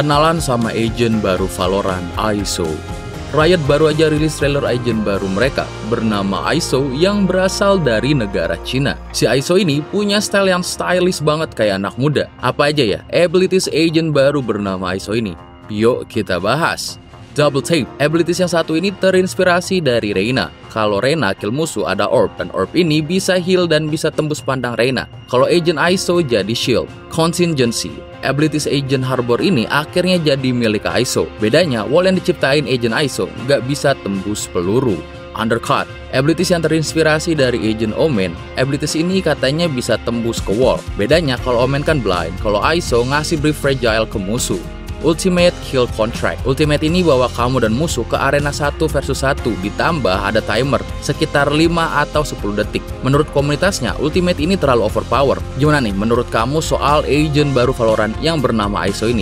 Kenalan sama agent baru Valorant, ISO. Riot baru aja rilis trailer agent baru mereka bernama ISO yang berasal dari negara Cina. Si ISO ini punya style yang stylish banget kayak anak muda. Apa aja ya abilities agent baru bernama ISO ini? Yuk kita bahas. Double Tape. Abilities yang satu ini terinspirasi dari Reyna. Kalau Reyna kill musuh ada orb, dan orb ini bisa heal dan bisa tembus pandang Reyna. Kalau agent ISO jadi shield. Contingency. Abilities agent Harbor ini akhirnya jadi milik ISO. Bedanya, wall yang diciptain agent ISO nggak bisa tembus peluru. Undercut. Abilities yang terinspirasi dari agent Omen. Abilities ini katanya bisa tembus ke wall. Bedanya, kalau Omen kan blind, kalau ISO ngasih brief fragile ke musuh. Ultimate Kill Contract. Ultimate ini bawa kamu dan musuh ke arena 1 versus 1, ditambah ada timer sekitar 5 atau 10 detik. Menurut komunitasnya, ultimate ini terlalu overpower. Gimana nih menurut kamu soal agent baru Valorant yang bernama ISO ini?